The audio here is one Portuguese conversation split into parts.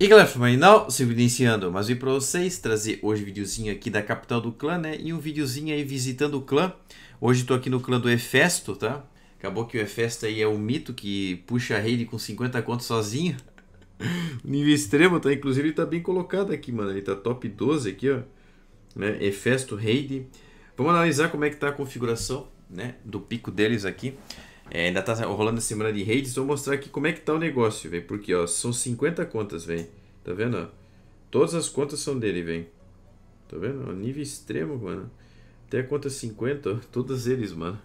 E galera, foi marinaul, sigo iniciando, mas vim pra vocês trazer hoje um videozinho aqui da capital do clã, né? E um videozinho aí visitando o clã. Hoje tô aqui no clã do Hefesto, tá? Acabou que o Hefesto aí é um mito que puxa a raid com 50 contos sozinho. Nível extremo, tá? Inclusive ele tá bem colocado aqui, mano. Ele tá top 12 aqui, ó. Né? Hefesto raid. Vamos analisar como é que tá a configuração, né? Do pico deles aqui. É, ainda tá rolando a semana de raids, vou mostrar aqui como é que tá o negócio, velho. Porque, ó, são 50 contas, velho. Tá vendo, ó? Todas as contas são dele, velho. Tá vendo? Ó, nível extremo, mano. Até a conta 50, ó. Todos eles, mano.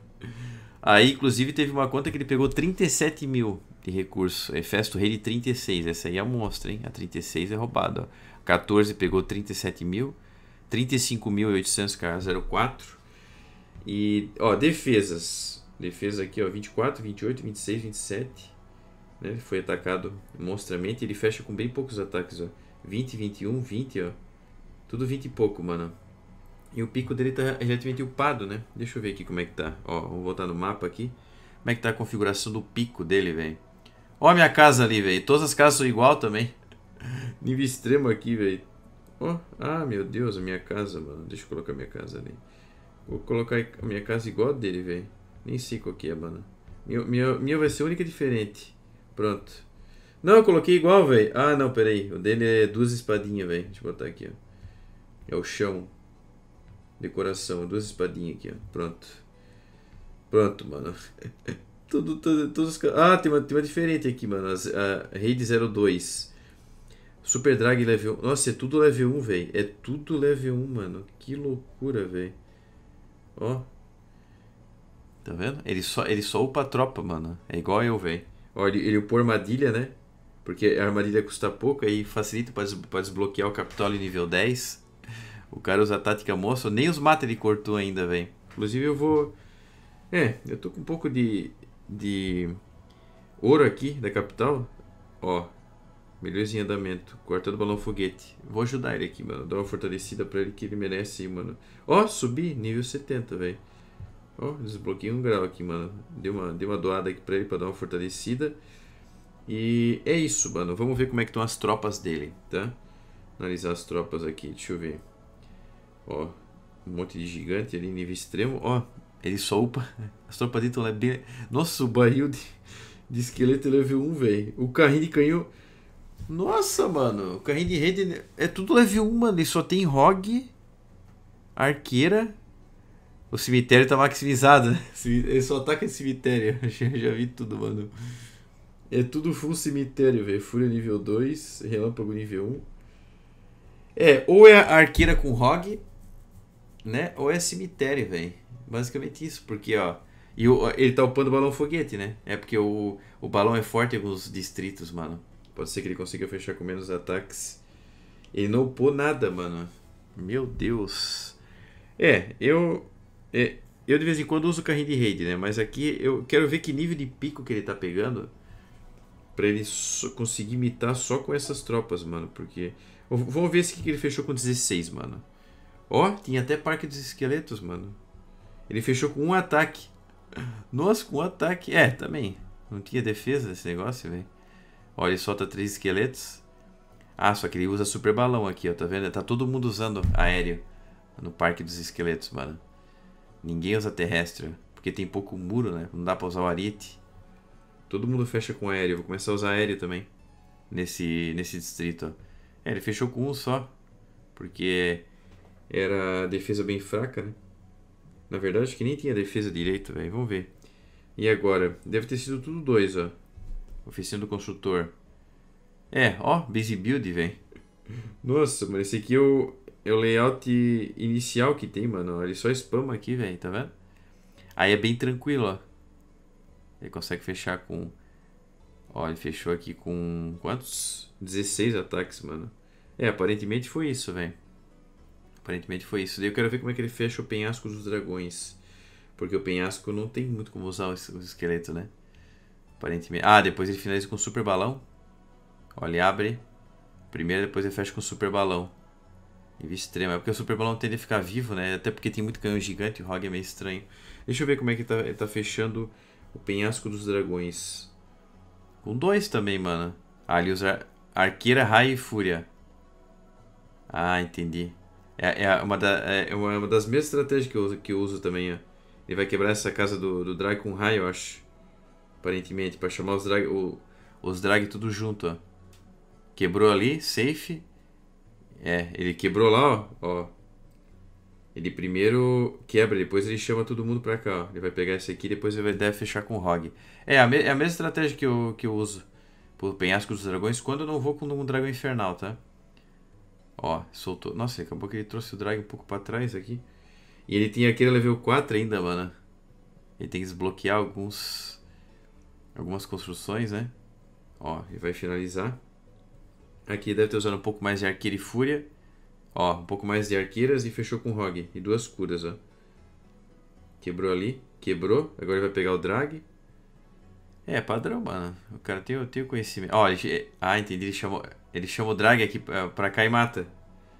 Aí, inclusive, teve uma conta que ele pegou 37 mil de recurso. Hefesto raid 36. Essa aí é a monstra, hein? A 36 é roubada, ó. 14 pegou 37 mil. 35.800k04. E, ó, defesas. Defesa aqui, ó, 24, 28, 26, 27, né? Ele foi atacado monstramente. Ele fecha com bem poucos ataques, ó. 20, 21, 20, ó. Tudo 20 e pouco, mano. E o pico dele tá relativamente upado, né? Deixa eu ver aqui como é que tá. Ó, vamos voltar no mapa aqui. Como é que tá a configuração do pico dele, velho. Ó a minha casa ali, velho. Todas as casas são igual também. Nível extremo aqui, velho. Ó, ah, meu Deus, a minha casa, mano. Deixa eu colocar a minha casa ali. Vou colocar a minha casa igual a dele, velho. Nem sei qual que é, mano. Minha vai ser a única diferente. Pronto. Não, eu coloquei igual, velho. Ah, não, peraí. O dele é duas espadinhas, velho. Deixa eu botar aqui, ó. É o chão. Decoração. Duas espadinhas aqui, ó. Pronto. Pronto, mano. Ah, tem uma diferente aqui, mano. A raid 02. Super Drag level 1. Nossa, é tudo level 1, velho. É tudo level 1, mano. Que loucura, velho. Ó. Tá vendo? Ele só upa a tropa, mano. É igual eu, velho. Ó, ele upou armadilha, né? Porque a armadilha custa pouco, aí facilita pra desbloquear o Capitólio nível 10. O cara usa a tática monstro. Nem os mata ele cortou ainda, velho. Inclusive eu vou... É, eu tô com um pouco de ouro aqui da capital. Ó, melhores em andamento. Cortando balão foguete. Vou ajudar ele aqui, mano. Dar uma fortalecida pra ele que ele merece, mano. Ó, subi nível 70, velho. Ó, desbloqueei um grau aqui, mano. Dei uma doada aqui pra ele pra dar uma fortalecida. E é isso, mano. Vamos ver como é que estão as tropas dele, tá? Analisar as tropas aqui, deixa eu ver. Ó, um monte de gigante ali, nível extremo. Ó, ele só upa. As tropas dele estão lá bem... Nossa, o barril de esqueleto level 1, velho. O carrinho de canhão... Nossa, mano. O carrinho de rede é tudo level 1, mano. Ele só tem rogue, arqueira... O cemitério tá maximizado, né? Ele só ataca esse cemitério. Já vi tudo, mano. É tudo full cemitério, velho. Fúria nível 2, relâmpago nível 1. É, ou é arqueira com rogue, né? Ou é cemitério, velho. Basicamente isso, porque, ó... E ele tá upando o balão foguete, né? É porque o balão é forte em alguns distritos, mano. Pode ser que ele consiga fechar com menos ataques. Ele não upou nada, mano. Meu Deus. É, eu de vez em quando uso o carrinho de raid, né? Mas aqui eu quero ver que nível de pico que ele tá pegando pra ele conseguir imitar só com essas tropas, mano. Porque... Vamos ver esse aqui que ele fechou com 16, mano. Ó, tinha até parque dos esqueletos, mano. Ele fechou com um ataque. Nossa, com um ataque. É, também. Não tinha defesa desse negócio, velho. Ó, ele solta 3 esqueletos. Ah, só que ele usa super balão aqui, ó. Tá vendo? Tá todo mundo usando aéreo no parque dos esqueletos, mano. Ninguém usa terrestre, porque tem pouco muro, né? Não dá pra usar o ariete. Todo mundo fecha com aéreo. Vou começar a usar aéreo também nesse distrito, ó. É, ele fechou com um só, porque era defesa bem fraca, né? Na verdade, acho que nem tinha defesa direito, velho. Vamos ver. E agora? Deve ter sido tudo 2, ó. Oficina do construtor. É, ó, busy build, velho. Nossa, mano, esse aqui eu... É o layout inicial que tem, mano. Ele só spama aqui, velho. Tá vendo? Aí é bem tranquilo, ó. Ele consegue fechar com... Ó, ele fechou aqui com... Quantos? 16 ataques, mano. É, aparentemente foi isso, velho. Aparentemente foi isso. Daí eu quero ver como é que ele fecha o penhasco dos dragões. Porque o penhasco não tem muito como usar o esqueleto, né? Aparentemente... Ah, depois ele finaliza com super balão. Ó, ele abre. Primeiro, depois ele fecha com super balão. Nível extremo. É porque o super balão tende a ficar vivo, né? Até porque tem muito canhão gigante e o rogue é meio estranho. Deixa eu ver como é que ele tá fechando o penhasco dos dragões. Com 2 também, mano. Ah, ele usa Arqueira, raio e fúria. Ah, entendi. É uma das mesmas estratégias que eu uso também, ó. Ele vai quebrar essa casa do drag com raio, eu acho. Aparentemente, para chamar os drag tudo junto, ó. Quebrou ali, safe. É, ele quebrou lá, ó. Ele primeiro quebra, depois ele chama todo mundo pra cá, ó. Ele vai pegar esse aqui, depois ele deve fechar com o Rogue. É a mesma estratégia que eu uso pro penhasco dos dragões, quando eu não vou com um dragão infernal, tá? Ó, soltou. Nossa, acabou que ele trouxe o drag um pouco pra trás aqui. E ele tem aquele level 4 ainda, mano. Ele tem que desbloquear algumas construções, né? Ó, ele vai finalizar. Aqui ele deve ter usado um pouco mais de arqueira e fúria. Ó, um pouco mais de arqueiras e fechou com rogue. E duas curas, ó. Quebrou ali. Quebrou. Agora ele vai pegar o drag. É, padrão, mano. O cara tem o conhecimento. Ó, entendi. Ele chamou o drag aqui pra cá e mata.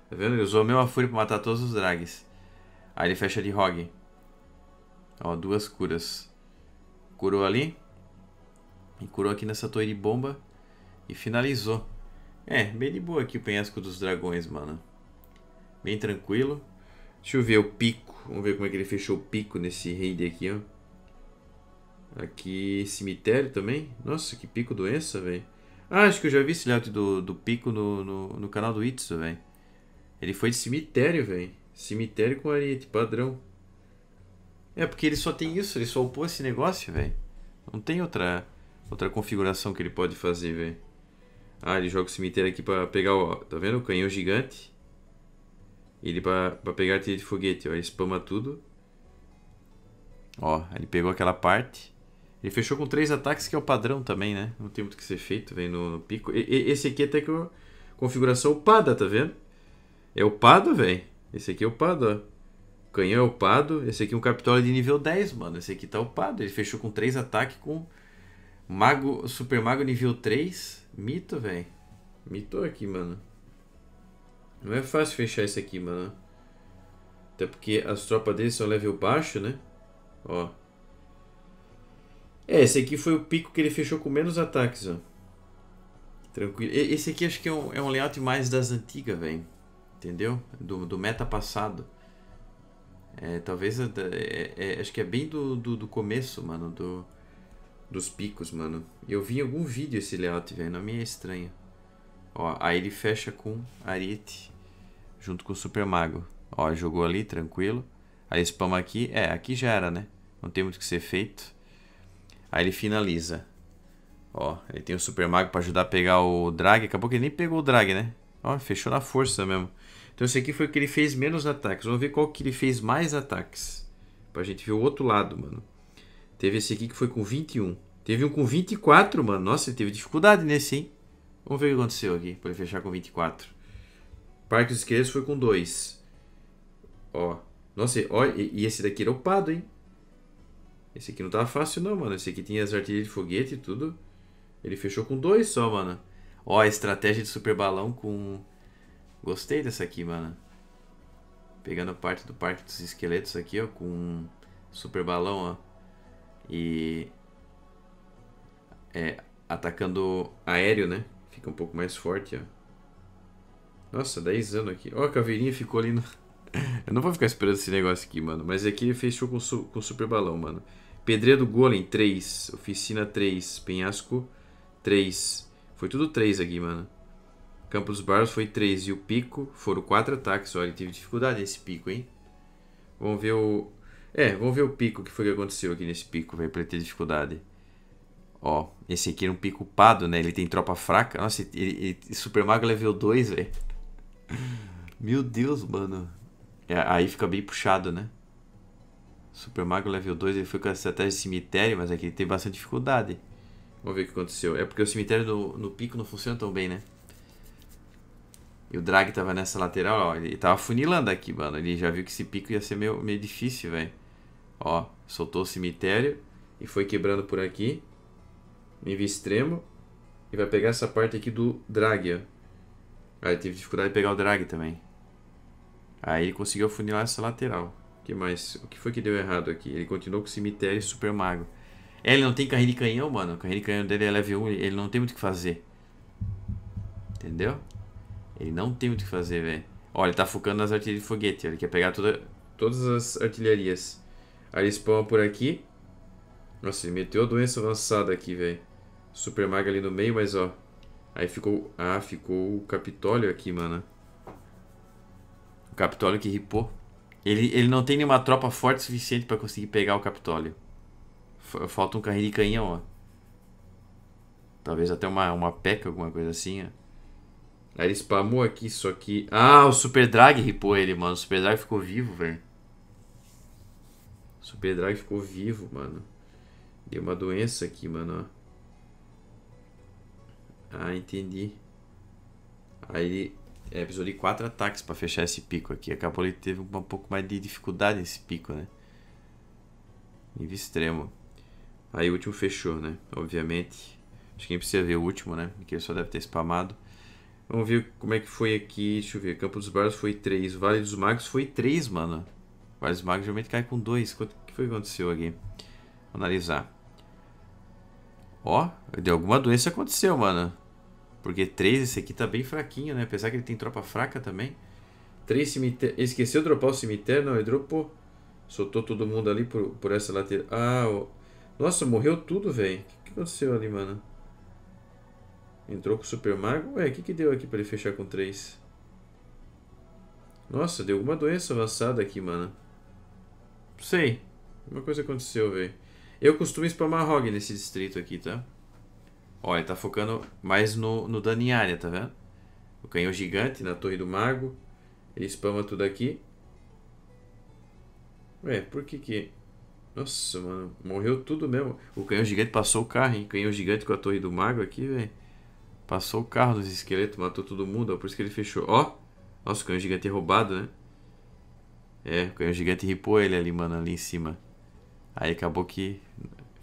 Tá vendo? Ele usou a mesma fúria pra matar todos os drags. Aí ele fecha de rogue. Ó, duas curas. Curou ali. E curou aqui nessa torre de bomba. E finalizou. É, bem de boa aqui o penhasco dos dragões, mano. Bem tranquilo. Deixa eu ver o pico. Vamos ver como é que ele fechou o pico nesse raid aqui, ó. Aqui, cemitério também. Nossa, que pico doença, velho. Ah, acho que eu já vi esse layout do pico no canal do Itsu, velho. Ele foi de cemitério, velho. Cemitério com ariete, padrão. É, porque ele só tem isso. Ele só upou esse negócio, velho. Não tem outra configuração que ele pode fazer, velho. Ah, ele joga o cemitério aqui pra pegar o... Tá vendo? O canhão gigante. Ele pra pegar a trilha de foguete, ó. Ele spama tudo. Ó, ele pegou aquela parte. Ele fechou com 3 ataques, que é o padrão também, né? Não tem muito o que ser feito, vem no pico. Esse aqui até que é configuração upada, tá vendo? É upado, velho. Esse aqui é upado, ó. O canhão é upado. Esse aqui é um Capitólio de nível 10, mano. Esse aqui tá upado. Ele fechou com 3 ataques com... Mago, Super Mago nível 3. Mito, velho. Mitou aqui, mano. Não é fácil fechar isso aqui, mano. Até porque as tropas deles são level baixo, né? Ó. É, esse aqui foi o pico que ele fechou com menos ataques, ó. Tranquilo. Esse aqui acho que é um layout mais das antigas, velho. Entendeu? Do meta passado. É, talvez... acho que é bem do começo, mano. Dos picos, mano. Eu vi em algum vídeo esse layout, velho. Não me é estranho. Ó, aí ele fecha com ariete junto com o Super Mago. Ó, jogou ali, tranquilo. Aí spama aqui. É, aqui já era, né? Não tem muito o que ser feito. Aí ele finaliza. Ó, ele tem o Super Mago pra ajudar a pegar o drag. Acabou que ele nem pegou o drag, né? Ó, fechou na força mesmo. Então esse aqui foi o que ele fez menos ataques. Vamos ver qual que ele fez mais ataques. Pra gente ver o outro lado, mano. Teve esse aqui que foi com 21. Teve um com 24, mano. Nossa, ele teve dificuldade nesse, hein? Vamos ver o que aconteceu aqui, pra ele fechar com 24. Parque dos Esqueletos foi com 2. Ó. Nossa, ó, e esse daqui era upado, hein? Esse aqui não tava fácil não, mano. Esse aqui tinha as artilharias de foguete e tudo. Ele fechou com 2 só, mano. Ó, a estratégia de super balão com... Gostei dessa aqui, mano. Pegando parte do Parque dos Esqueletos aqui, ó. Com super balão, ó. E... É... Atacando aéreo, né? Fica um pouco mais forte, ó. Nossa, 10 anos aqui. Ó, a caveirinha ficou ali no... Eu não vou ficar esperando esse negócio aqui, mano. Mas aqui ele fechou com super balão, mano. Pedreiro do Golem, 3. Oficina, 3. Penhasco, 3. Foi tudo 3 aqui, mano. Campo dos Barros foi 3. E o pico foram 4 ataques. Olha, ele teve dificuldade nesse pico, hein? Vamos ver o... É, vamos ver o pico. O que foi que aconteceu aqui nesse pico, velho? Pra ele ter dificuldade. Ó, esse aqui era um pico upado, né? Ele tem tropa fraca. Nossa, ele Super Mago level 2, velho. Meu Deus, mano. É, aí fica bem puxado, né? Super Mago level 2, ele foi com a estratégia de cemitério, mas aqui ele tem bastante dificuldade. Vamos ver o que aconteceu. É porque o cemitério no pico não funciona tão bem, né? E o drag tava nessa lateral, ó. Ele tava funilando aqui, mano. Ele já viu que esse pico ia ser meio difícil, velho. Ó, soltou o cemitério e foi quebrando por aqui. Nível extremo. E vai pegar essa parte aqui do drag, ó. Ah, ele teve dificuldade de pegar o drag também. Aí ele conseguiu afunilar essa lateral. O que mais? O que foi que deu errado aqui? Ele continuou com o cemitério e super mago. É, ele não tem carrinho de canhão, mano. O carrinho de canhão dele é level 1. Ele não tem muito o que fazer. Entendeu? Ele não tem muito o que fazer, velho. Ó, ele tá focando nas artilharias de foguete. Ele quer pegar todas as artilharias. Aí ele spawna por aqui. Nossa, ele meteu a doença avançada aqui, velho. Super maga ali no meio, mas ó. Aí ficou... Ah, ficou o Capitólio aqui, mano. O Capitólio que ripou. Ele não tem nenhuma tropa forte o suficiente pra conseguir pegar o Capitólio. Falta um carrinho de canhão, ó. Talvez até uma P.E.K.K.A, alguma coisa assim, ó. Aí ele spamou aqui, só que... Ah, o Super Drag ripou ele, mano. O Super Drag ficou vivo, velho. O Super Drag ficou vivo, mano. Deu uma doença aqui, mano, ó. Ah, entendi. Aí ele... É, precisou de 4 ataques pra fechar esse pico aqui. Acabou, ele teve um pouco mais de dificuldade nesse pico, né? Nível extremo. Aí o último fechou, né? Obviamente. Acho que nem precisa ver o último, né? Porque ele só deve ter spamado. Vamos ver como é que foi aqui. Deixa eu ver. Campo dos Bardos foi 3. Vale dos Magos foi 3, mano. Vale dos Magos geralmente cai com 2. O que foi que aconteceu aqui? Vou analisar. Ó, de alguma doença aconteceu, mano. Porque 3, esse aqui tá bem fraquinho, né? Apesar que ele tem tropa fraca também. 3 cemitério... Esqueceu de dropar o cemitério? Não, ele dropou. Soltou todo mundo ali por essa lateral. Ah, ó. Nossa, morreu tudo, velho. O que aconteceu ali, mano? Entrou com o Super Mago. Ué, o que deu aqui pra ele fechar com 3? Nossa, deu alguma doença avançada aqui, mano. Não sei. Uma coisa aconteceu, velho. Eu costumo spamar Rogue nesse distrito aqui, tá? Ó, ele tá focando mais no dano em área, tá vendo? O canhão gigante na torre do mago. Ele spama tudo aqui. Ué, por que que... Nossa, mano, morreu tudo mesmo. O canhão gigante passou o carro, hein? Canhão gigante com a torre do mago aqui, velho. Passou o carro dos esqueletos, matou todo mundo, ó. Por isso que ele fechou. Ó, nossa, o canhão gigante é roubado, né? É, o canhão gigante ripou ele ali, mano, ali em cima. Aí acabou que...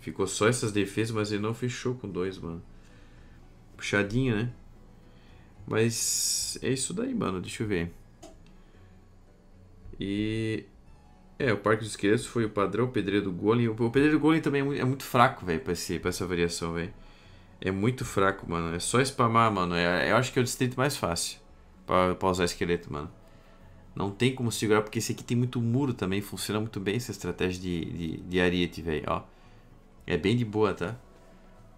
Ficou só essas defesas, mas ele não fechou com 2, mano. Puxadinho, né? Mas é isso daí, mano. Deixa eu ver. E... É, o Parque dos Esqueletos foi o padrão. O Pedreiro do Golem. O Pedreiro do Golem também é muito fraco, velho. Pra essa variação, velho. É muito fraco, mano. É só spamar, mano. Eu acho que é o distrito mais fácil pra usar esqueleto, mano. Não tem como segurar, porque esse aqui tem muito muro também. Funciona muito bem essa estratégia de ariete, velho. Ó. É bem de boa, tá?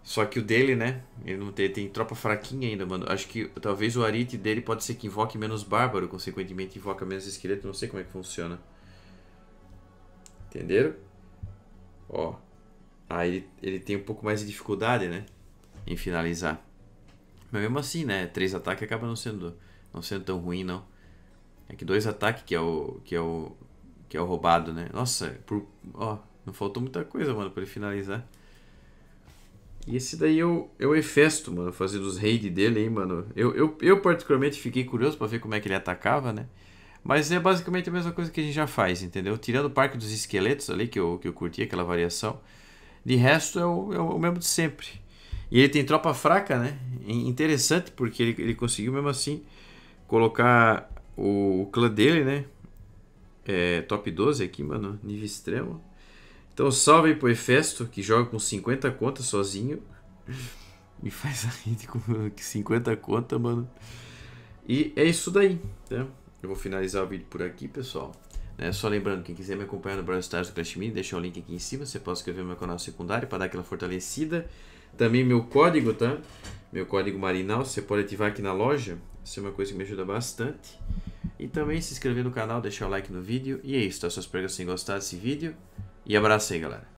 Só que o dele, né? Ele não tem tropa fraquinha ainda, mano. Acho que talvez o Arite dele pode ser que invoque menos bárbaro. Consequentemente, invoca menos esqueleto. Não sei como é que funciona. Entenderam? Ó. Aí ele tem um pouco mais de dificuldade, né? Em finalizar. Mas mesmo assim, né? 3 ataques acaba não sendo tão ruim, não. É que 2 ataques que é o roubado, né? Nossa, ó. Não faltou muita coisa, mano, pra ele finalizar. E esse daí é o Hefesto, mano, fazendo os raids dele aí, mano. Eu particularmente fiquei curioso pra ver como é que ele atacava, né? Mas é basicamente a mesma coisa que a gente já faz, entendeu? Tirando o Parque dos Esqueletos ali, que eu curti aquela variação. De resto, é o mesmo de sempre. E ele tem tropa fraca, né? É interessante, porque ele conseguiu mesmo assim colocar o clã dele, né? É, top 12 aqui, mano, nível extremo. Então salve aí pro Hefesto, que joga com 50 contas sozinho. E faz a rede com 50 contas, mano. E é isso daí, tá? Eu vou finalizar o vídeo por aqui, pessoal. Só lembrando, quem quiser me acompanhar no Brawl Stars do Clash Mini, deixa o link aqui em cima. Você pode inscrever no meu canal secundário para dar aquela fortalecida. Também meu código, tá? Meu código marinaul, você pode ativar aqui na loja. Isso é uma coisa que me ajuda bastante. E também se inscrever no canal, deixar o like no vídeo. E é isso, tá? Só espero que vocês tenham gostado desse vídeo. E abraço aí, galera.